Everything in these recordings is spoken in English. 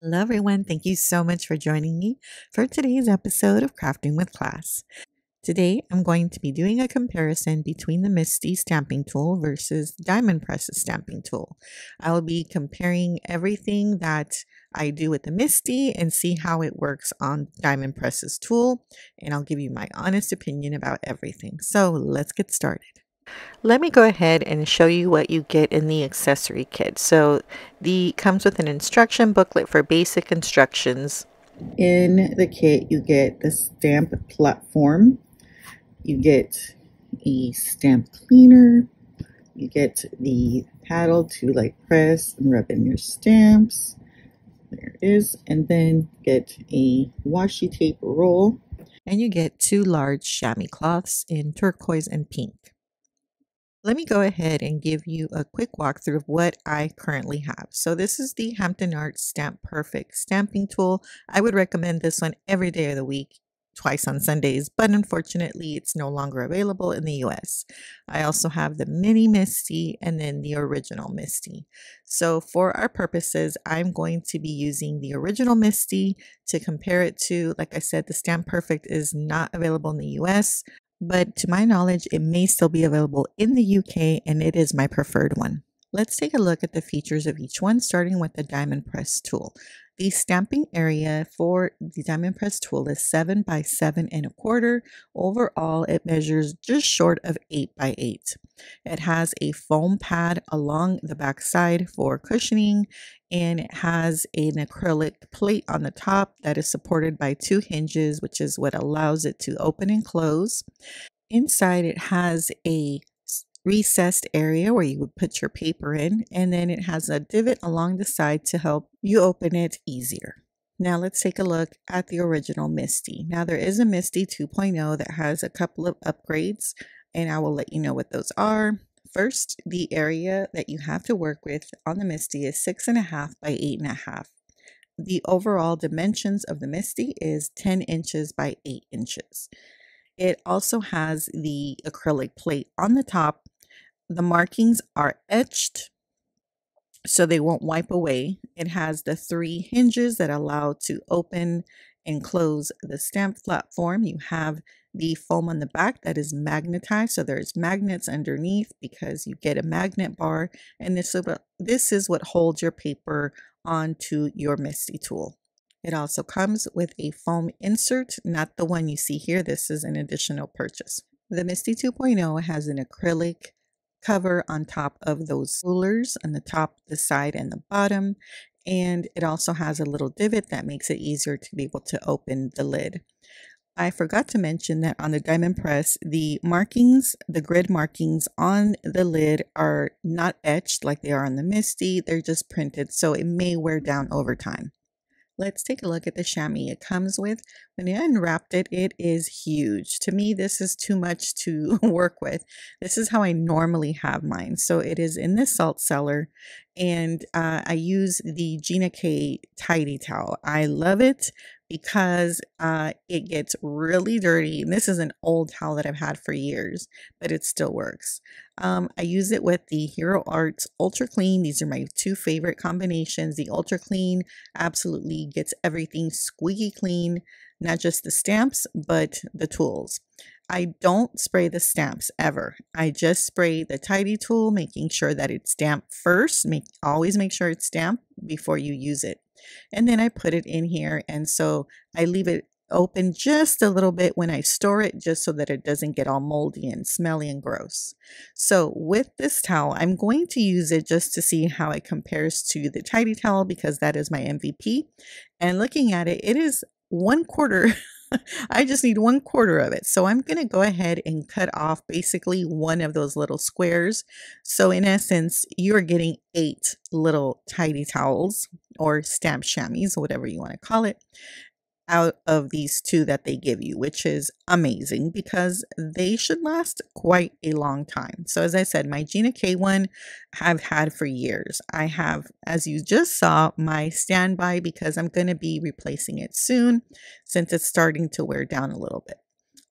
Hello everyone, thank you so much for joining me for today's episode of Crafting with Class. Today I'm going to be doing a comparison between the MISTI stamping tool versus Diamond Press's stamping tool. I'll be comparing everything that I do with the MISTI and see how it works on Diamond Press's tool, and I'll give you my honest opinion about everything. So let's get started. Let me go ahead and show you what you get in the accessory kit. So the comes with an instruction booklet for basic instructions. In the kit you get the stamp platform, you get a stamp cleaner, you get the paddle to like press and rub in your stamps, there it is, and then get a washi tape roll, and you get two large chamois cloths in turquoise and pink. Let me go ahead and give you a quick walkthrough of what I currently have. So this is the Hampton Art Stamp Perfect Stamping Tool. I would recommend this one every day of the week, twice on Sundays, but unfortunately it's no longer available in the US. I also have the Mini MISTI and then the original MISTI. So for our purposes, I'm going to be using the original MISTI to compare it to, like I said, the Stamp Perfect is not available in the US. But to my knowledge, it may still be available in the UK, and it is my preferred one. Let's take a look at the features of each one, starting with the Diamond Press tool. The stamping area for the Diamond Press tool is 7 by 7 1/4. Overall, it measures just short of 8 by 8. It has a foam pad along the back side for cushioning, and it has an acrylic plate on the top that is supported by two hinges, which is what allows it to open and close. Inside, it has a recessed area where you would put your paper in, and then it has a divot along the side to help you open it easier. Now let's take a look at the original MISTI. Now there is a MISTI 2.0 that has a couple of upgrades, and I will let you know what those are. First, the area that you have to work with on the MISTI is 6.5 by 8.5. The overall dimensions of the MISTI is 10 inches by 8 inches. It also has the acrylic plate on the top. The markings are etched so they won't wipe away. It has the three hinges that allow to open and close the stamp platform. You have the foam on the back that is magnetized, so there's magnets underneath because you get a magnet bar, and this is what holds your paper onto your MISTI tool. It also comes with a foam insert, not the one you see here. This is an additional purchase. The MISTI 2.0 has an acrylic cover on top of those rulers on the top, the side, and the bottom. And it also has a little divot that makes it easier to be able to open the lid. I forgot to mention that on the Diamond Press, the markings, the grid markings on the lid are not etched like they are on the MISTI. They're just printed, so it may wear down over time. Let's take a look at the chamois it comes with. When I unwrapped it, it is huge. To me, this is too much to work with. This is how I normally have mine. So it is in this salt cellar, and I use the Gina K tidy towel. I love it because it gets really dirty. And this is an old towel that I've had for years, but it still works. I use it with the Hero Arts Ultra Clean. These are my two favorite combinations. The Ultra Clean absolutely gets everything squeaky clean, not just the stamps, but the tools. I don't spray the stamps ever. I just spray the tidy tool, making sure that it's damp first. Always make sure it's damp before you use it. And then I put it in here, and so I leave it open just a little bit when I store it, just so that it doesn't get all moldy and smelly and gross. So with this towel, I'm going to use it just to see how it compares to the tidy towel, because that is my MVP. And looking at it, it is 1/4. I just need 1/4 of it. So I'm going to go ahead and cut off basically one of those little squares. So in essence, you're getting 8 little tidy towels or stamp chamois, whatever you want to call it, out of these two that they give you, which is amazing because they should last quite a long time. So as I said, my Gina K one I've had for years. I have, as you just saw, my standby because I'm going to be replacing it soon since it's starting to wear down a little bit.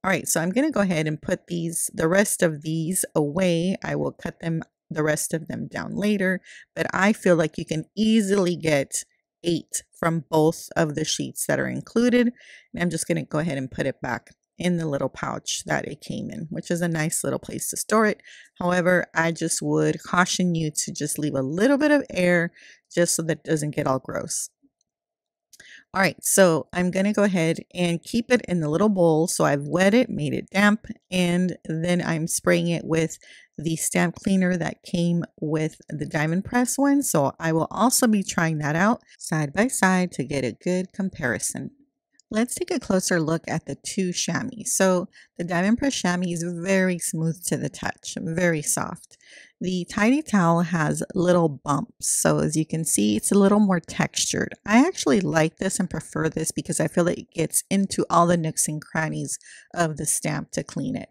All right, so I'm going to go ahead and put these, the rest of these away. I will cut them, the rest of them down later, but I feel like you can easily get 8 from both of the sheets that are included. And I'm just going to go ahead and put it back in the little pouch that it came in, which is a nice little place to store it. However, I just would caution you to just leave a little bit of air just so that it doesn't get all gross. All right, so I'm going to go ahead and keep it in the little bowl. So I've wet it, made it damp, and then I'm spraying it with the stamp cleaner that came with the Diamond Press one. So I will also be trying that out side by side to get a good comparison. Let's take a closer look at the two chamois. So the Diamond Press chamois is very smooth to the touch, very soft. The tiny towel has little bumps. So as you can see, it's a little more textured. I actually like this and prefer this because I feel that it gets into all the nooks and crannies of the stamp to clean it.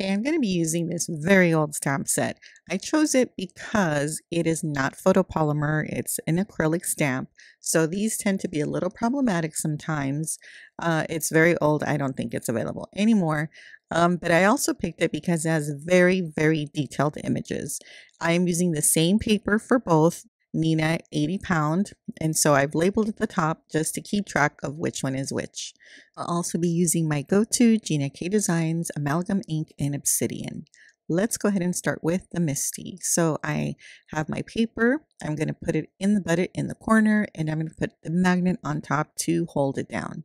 Okay, I'm going to be using this very old stamp set. I chose it because it is not photopolymer, it's an acrylic stamp. So these tend to be a little problematic sometimes. It's very old, I don't think it's available anymore. But I also picked it because it has very, very detailed images. I am using the same paper for both, Nina 80 pound, and so I've labeled at the top just to keep track of which one is which. I'll also be using my go-to Gina K Designs Amalgam Ink and Obsidian. Let's go ahead and start with the MISTI. So I have my paper, I'm going to put it in the bucket in the corner, and I'm going to put the magnet on top to hold it down.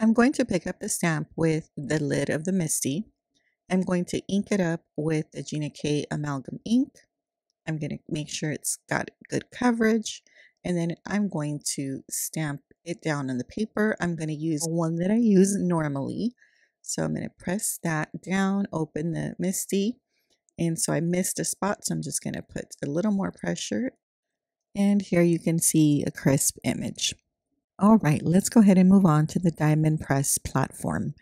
I'm going to pick up the stamp with the lid of the MISTI. I'm going to ink it up with the Gina K Amalgam Ink. I'm going to make sure it's got good coverage, and then I'm going to stamp it down on the paper. I'm going to use one that I use normally. So I'm going to press that down, open the MISTI. And so I missed a spot, so I'm just going to put a little more pressure. And here you can see a crisp image. All right, let's go ahead and move on to the Diamond Press platform.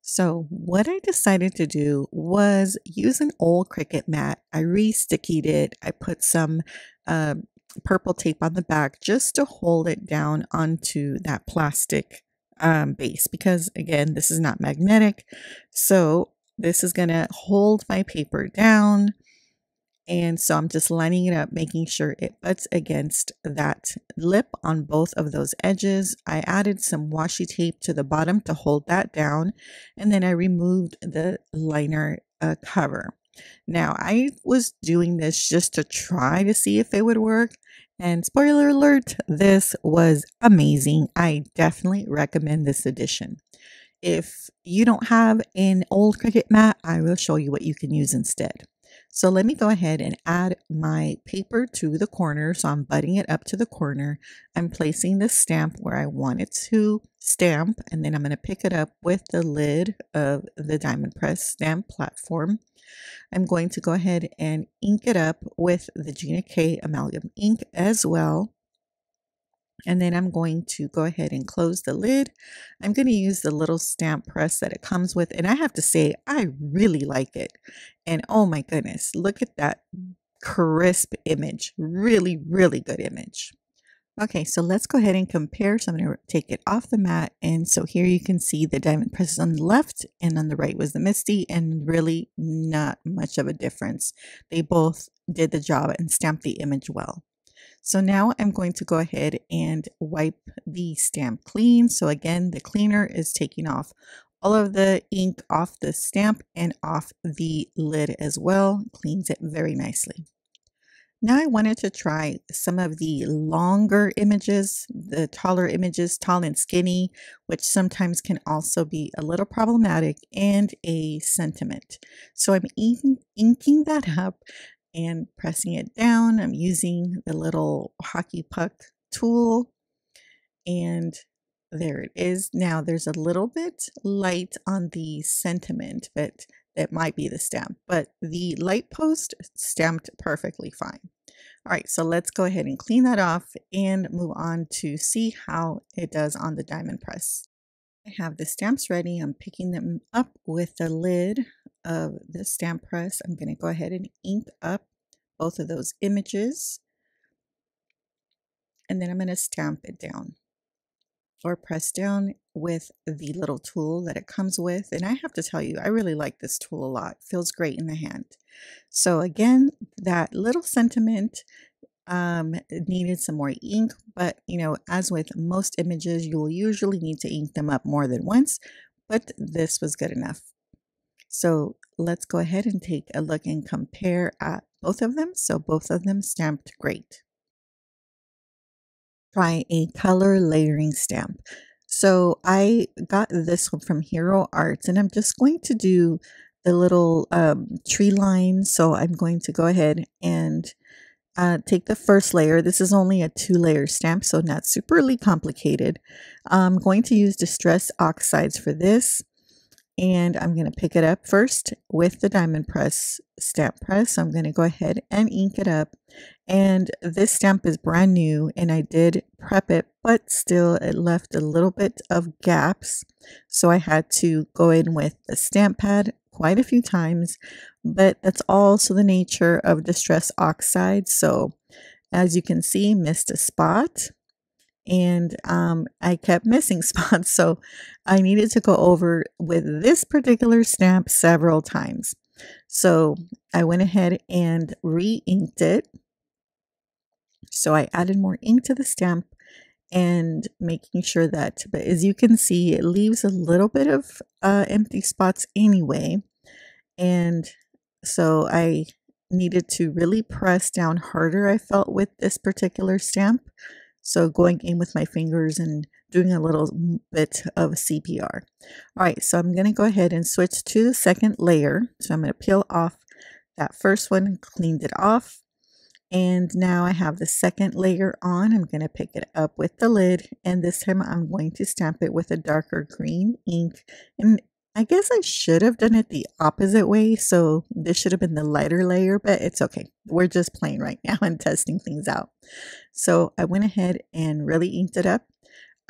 So what I decided to do was use an old Cricut mat. I re-stickied it. I put some purple tape on the back just to hold it down onto that plastic base because, again, this is not magnetic. So this is going to hold my paper down. And so I'm just lining it up, making sure it butts against that lip on both of those edges. I added some washi tape to the bottom to hold that down. And then I removed the liner cover. Now I was doing this just to try to see if it would work. And spoiler alert, this was amazing. I definitely recommend this edition. If you don't have an old Cricut mat, I will show you what you can use instead. So let me go ahead and add my paper to the corner. So I'm butting it up to the corner. I'm placing the stamp where I want it to stamp, and then I'm going to pick it up with the lid of the Diamond Press stamp platform. I'm going to go ahead and ink it up with the Gina K Amalgam Ink as well. And then I'm going to go ahead and close the lid. I'm going to use the little stamp press that it comes with. And I have to say, I really like it. And oh my goodness, look at that crisp image. Really, really good image. Okay, so let's go ahead and compare. So I'm going to take it off the mat. And so here you can see the Diamond Press is on the left and on the right was the MISTI, and really not much of a difference. They both did the job and stamped the image well. So now I'm going to go ahead and wipe the stamp clean. So again, the cleaner is taking off all of the ink off the stamp and off the lid as well. Cleans it very nicely. Now I wanted to try some of the longer images, the taller images, tall and skinny, which sometimes can also be a little problematic, and a sentiment. So I'm inking that up and pressing it down. I'm using the little hockey puck tool, and there it is. Now there's a little bit light on the sentiment, but that might be the stamp, but the light post stamped perfectly fine. All right, so let's go ahead and clean that off and move on to see how it does on the Diamond Press. I have the stamps ready. I'm picking them up with the lid of the stamp press. I'm going to go ahead and ink up both of those images, and then I'm going to stamp it down or press down with the little tool that it comes with. And I have to tell you, I really like this tool a lot. It feels great in the hand. So again, that little sentiment Needed some more ink, but you know, as with most images, you'll usually need to ink them up more than once, but this was good enough. So let's go ahead and take a look and compare at both of them. So both of them stamped great. Try a color layering stamp. So I got this one from Hero Arts, and I'm just going to do the little tree line. So I'm going to go ahead and take the first layer. This is only a 2-layer stamp, so not superly complicated. I'm going to use Distress Oxides for this, and I'm going to pick it up first with the Diamond Press stamp press. I'm going to go ahead and ink it up, and this stamp is brand new, and I did prep it, but still it left a little bit of gaps, so I had to go in with the stamp pad quite a few times, but that's also the nature of Distress Oxide. So as you can see, missed a spot, and I kept missing spots, so I needed to go over with this particular stamp several times. So I went ahead and re-inked it. So I added more ink to the stamp and making sure that, but as you can see, it leaves a little bit of empty spots anyway. And so I needed to really press down harder, I felt, with this particular stamp. So going in with my fingers and doing a little bit of CPR. All right, so I'm going to go ahead and switch to the second layer. So I'm going to peel off that first one, cleaned it off. And now I have the second layer on. I'm going to pick it up with the lid, and this time I'm going to stamp it with a darker green ink. And I guess I should have done it the opposite way, so this should have been the lighter layer, but it's okay. We're just playing right now and testing things out. So I went ahead and really inked it up.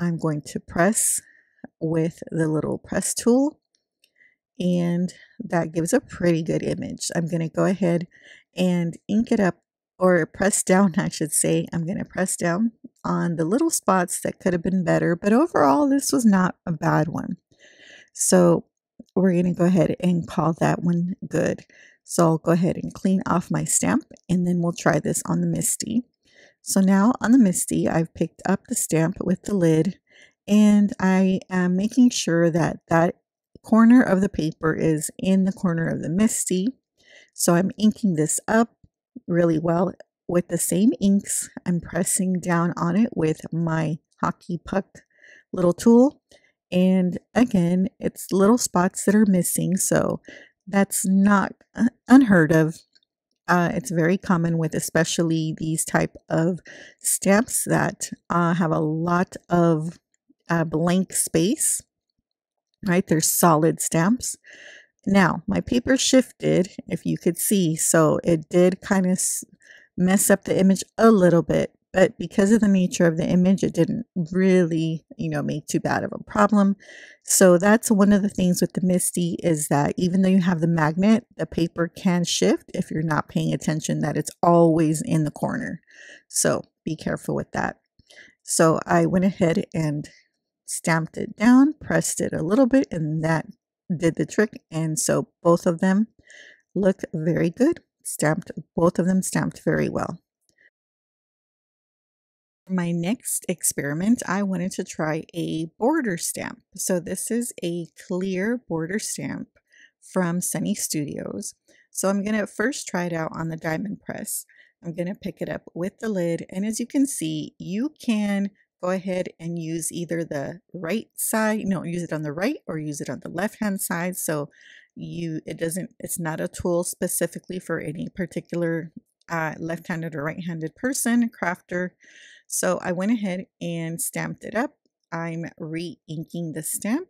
I'm going to press with the little press tool, and that gives a pretty good image. I'm going to go ahead and ink it up, or press down, I should say. I'm going to press down on the little spots that could have been better, but overall, this was not a bad one. So we're going to go ahead and call that one good. So I'll go ahead and clean off my stamp, and then we'll try this on the MISTI. So now on the MISTI, I've picked up the stamp with the lid, and I am making sure that that corner of the paper is in the corner of the MISTI. So I'm inking this up really well with the same inks. I'm pressing down on it with my hockey puck little tool, and again, it's little spots that are missing, so that's not unheard of. It's very common with especially these type of stamps that have a lot of blank space, right? They're solid stamps. Now, my paper shifted, if you could see, so it did kind of mess up the image a little bit, but because of the nature of the image, it didn't really, you know, make too bad of a problem. So that's one of the things with the MISTI, is that even though you have the magnet, the paper can shift if you're not paying attention that it's always in the corner. So be careful with that. So I went ahead and stamped it down, pressed it a little bit, and that did the trick. And so both of them look very good. Both of them stamped very well. For my next experiment, I wanted to try a border stamp. So this is a clear border stamp from Sunny Studios. So I'm going to first try it out on the Diamond Press. I'm going to pick it up with the lid, and as you can see, you can go ahead and use either the right side, no, use it on the right or use it on the left-hand side. So it's not a tool specifically for any particular left-handed or right-handed person, crafter. So I went ahead and stamped it up. I'm re-inking the stamp,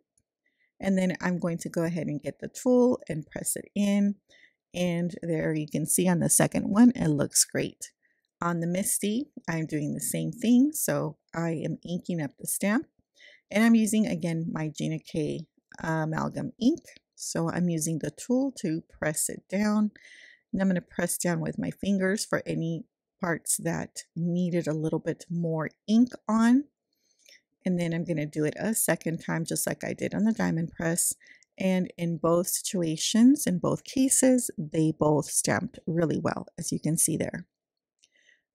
and then I'm going to go ahead and get the tool and press it in. And there you can see on the second one, it looks great. On the MISTI, I'm doing the same thing. So I am inking up the stamp, and I'm using, again, my Gina K Amalgam Ink. So I'm using the tool to press it down, and I'm going to press down with my fingers for any parts that needed a little bit more ink on. And then I'm going to do it a second time, just like I did on the Diamond Press. And in both situations, in both cases, they both stamped really well, as you can see there.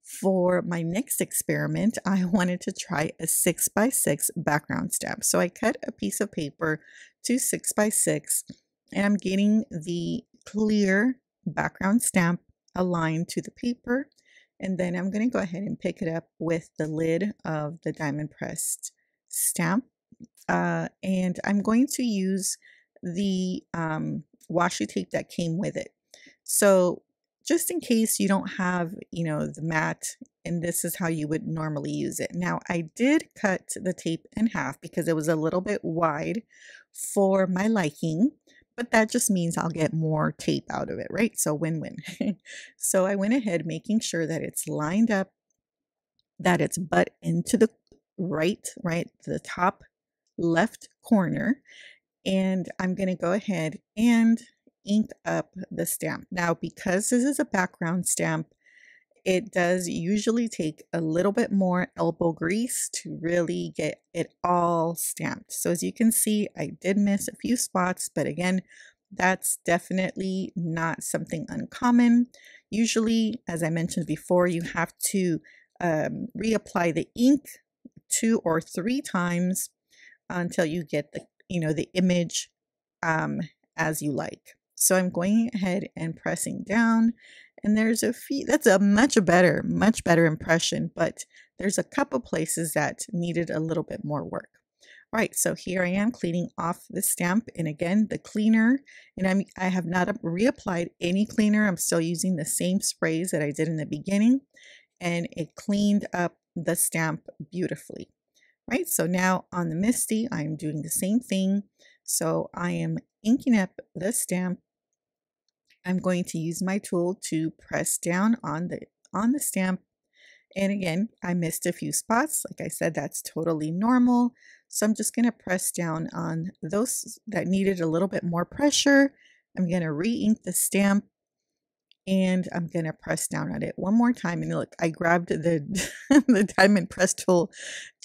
For my next experiment, I wanted to try a 6x6 background stamp. So I cut a piece of paper to 6x6, and I'm getting the clear background stamp aligned to the paper. And then I'm going to go ahead and pick it up with the lid of the Diamond Press stamp. And I'm going to use the washi tape that came with it. So just in case you don't have, you know, the mat, and this is how you would normally use it. Now, I did cut the tape in half because it was a little bit wide for my liking, but that just means I'll get more tape out of it, right? So win-win. So I went ahead, making sure that it's lined up, that it's butt into the right, the top left corner. And I'm going to go ahead and ink up the stamp. Now, because this is a background stamp, it does usually take a little bit more elbow grease to really get it all stamped. So as you can see, I did miss a few spots, but again, that's definitely not something uncommon. Usually, as I mentioned before, you have to reapply the ink 2 or 3 times until you get the, you know, the image as you like. So I'm going ahead and pressing down, and there's a few, that's a much better impression, but there's a couple places that needed a little bit more work. All right, so here I am cleaning off the stamp, and again, the cleaner, and I have not reapplied any cleaner. I'm still using the same sprays that I did in the beginning, and it cleaned up the stamp beautifully. All right, so now on the MISTI, I'm doing the same thing. So I am inking up the stamp. I'm going to use my tool to press down on the stamp. And again, I missed a few spots. Like I said, that's totally normal. So I'm just going to press down on those that needed a little bit more pressure. I'm going to re-ink the stamp, and I'm going to press down on it one more time. And look, I grabbed the, the Diamond Press tool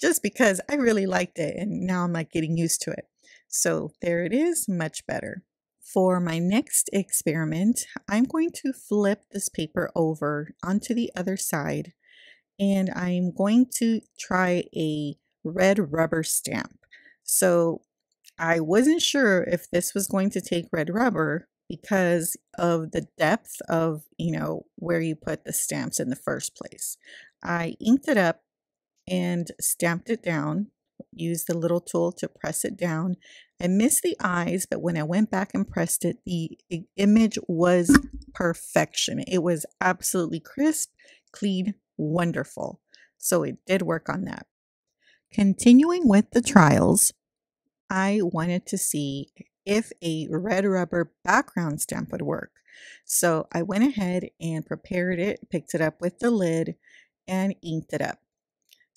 just because I really liked it. And now I'm like getting used to it. So there it is, much better. For my next experiment, I'm going to flip this paper over onto the other side, and I'm going to try a red rubber stamp. So I wasn't sure if this was going to take red rubber because of the depth of, you know, where you put the stamps in the first place. I inked it up and stamped it down. Use the little tool to press it down. I missed the eyes, but when I went back and pressed it, the image was perfection. It was absolutely crisp, clean, wonderful. So it did work on that. Continuing with the trials, I wanted to see if a red rubber background stamp would work. So I went ahead and prepared it, picked it up with the lid, and inked it up.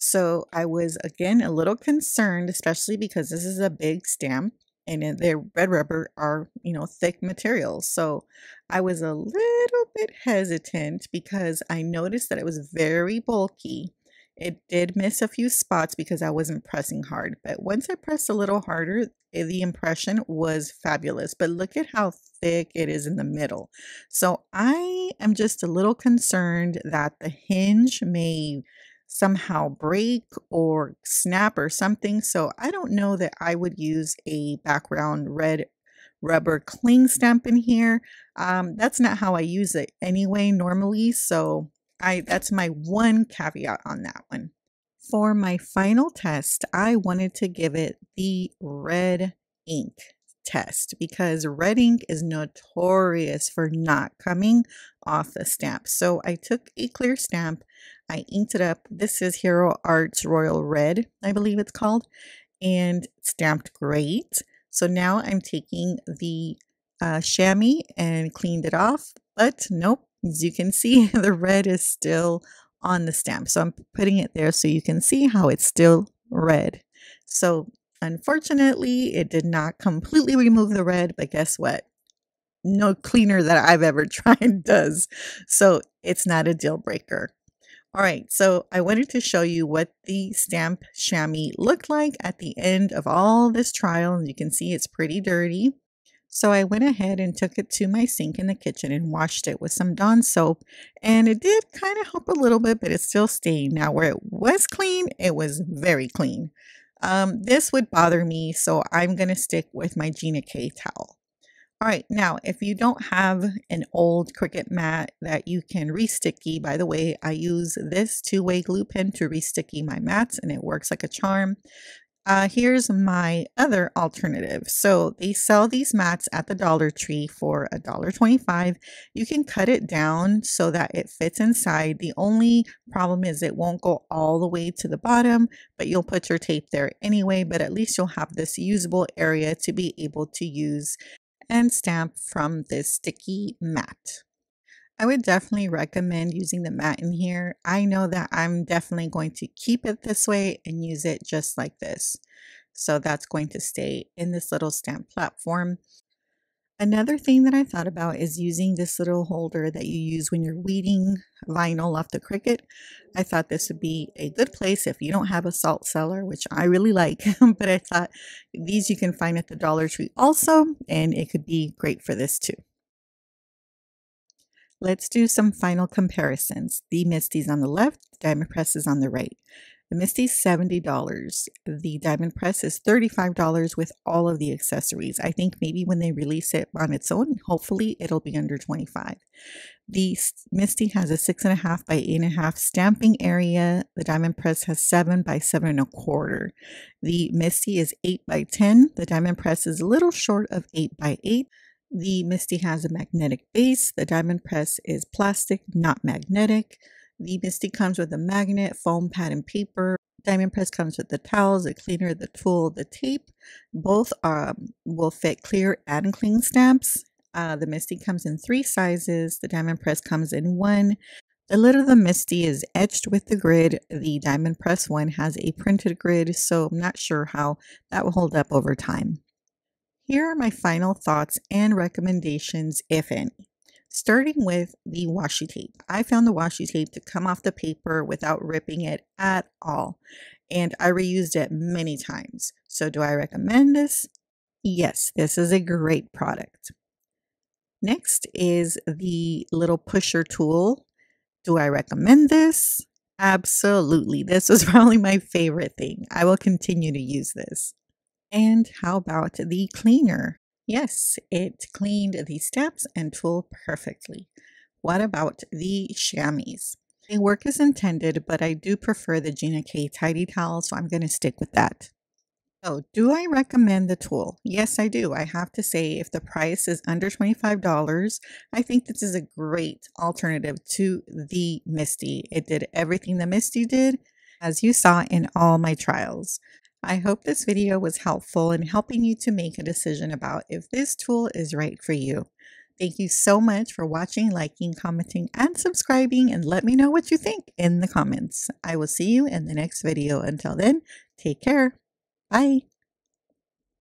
So I was, again, a little concerned, especially because this is a big stamp and the red rubber are, you know, thick materials. So I was a little bit hesitant because I noticed that it was very bulky. It did miss a few spots because I wasn't pressing hard. But once I pressed a little harder, the impression was fabulous. But look at how thick it is in the middle. So I am just a little concerned that the hinge may somehow break or snap or something. So I don't know that I would use a background red rubber cling stamp in here. That's not how I use it anyway normally. So that's my one caveat on that one. For my final test, I wanted to give it the red ink test because red ink is notorious for not coming off the stamp. So I took a clear stamp, I inked it up. This is Hero Arts Royal Red, I believe it's called, and stamped great. So now I'm taking the chamois and cleaned it off, but nope, as you can see, the red is still on the stamp. So I'm putting it there so you can see how it's still red. So unfortunately, it did not completely remove the red, but guess what? No cleaner that I've ever tried does. So it's not a deal breaker. All right, so I wanted to show you what the stamp chamois looked like at the end of all this trial. And you can see it's pretty dirty. So I went ahead and took it to my sink in the kitchen and washed it with some Dawn soap, and it did kind of help a little bit, but it's still stained. Now where it was clean, it was very clean. This would bother me, so I'm going to stick with my Gina K towel. All right, now if you don't have an old Cricut mat that you can re-sticky, by the way, I use this two-way glue pen to re-sticky my mats and it works like a charm. Here's my other alternative. So they sell these mats at the Dollar Tree for $1.25. You can cut it down so that it fits inside. The only problem is it won't go all the way to the bottom, but you'll put your tape there anyway, but at least you'll have this usable area to be able to use and stamp from this sticky mat. I would definitely recommend using the mat in here. I know that I'm definitely going to keep it this way and use it just like this. So that's going to stay in this little stamp platform. Another thing that I thought about is using this little holder that you use when you're weeding vinyl off the Cricut. I thought this would be a good place if you don't have a salt cellar, which I really like, but I thought these you can find at the Dollar Tree also, and it could be great for this too. Let's do some final comparisons. The MISTI's on the left, Diamond Press is on the right. The MISTI's $70. The Diamond Press is $35 with all of the accessories. I think maybe when they release it on its own, hopefully it'll be under $25. The MISTI has a 6.5 by 8.5 stamping area. The Diamond Press has 7 by 7.25. The MISTI is 8 by 10. The Diamond Press is a little short of 8 by 8. The MISTI has a magnetic base. The Diamond Press is plastic, not magnetic. The MISTI comes with a magnet, foam pad, and paper. Diamond Press comes with the towels, the cleaner, the tool, the tape. Both will fit clear and cling stamps. The MISTI comes in 3 sizes. The Diamond Press comes in 1. The lid of the MISTI is etched with the grid. The Diamond Press one has a printed grid, so I'm not sure how that will hold up over time. Here are my final thoughts and recommendations, if any. Starting with the washi tape. I found the washi tape to come off the paper without ripping it at all, and I reused it many times. So do I recommend this? Yes, this is a great product. Next is the little pusher tool. Do I recommend this? Absolutely. This was probably my favorite thing. I will continue to use this. And how about the cleaner? Yes, it cleaned the stamps and tool perfectly. What about the chamois? They work as intended, but I do prefer the Gina K tidy towel, so I'm going to stick with that. So do I recommend the tool? Yes, I do. I have to say, if the price is under $25, I think this is a great alternative to the MISTI. It did everything the MISTI did, as you saw in all my trials. I hope this video was helpful in helping you to make a decision about if this tool is right for you. Thank you so much for watching, liking, commenting, and subscribing, and let me know what you think in the comments. I will see you in the next video. Until then, take care. Bye.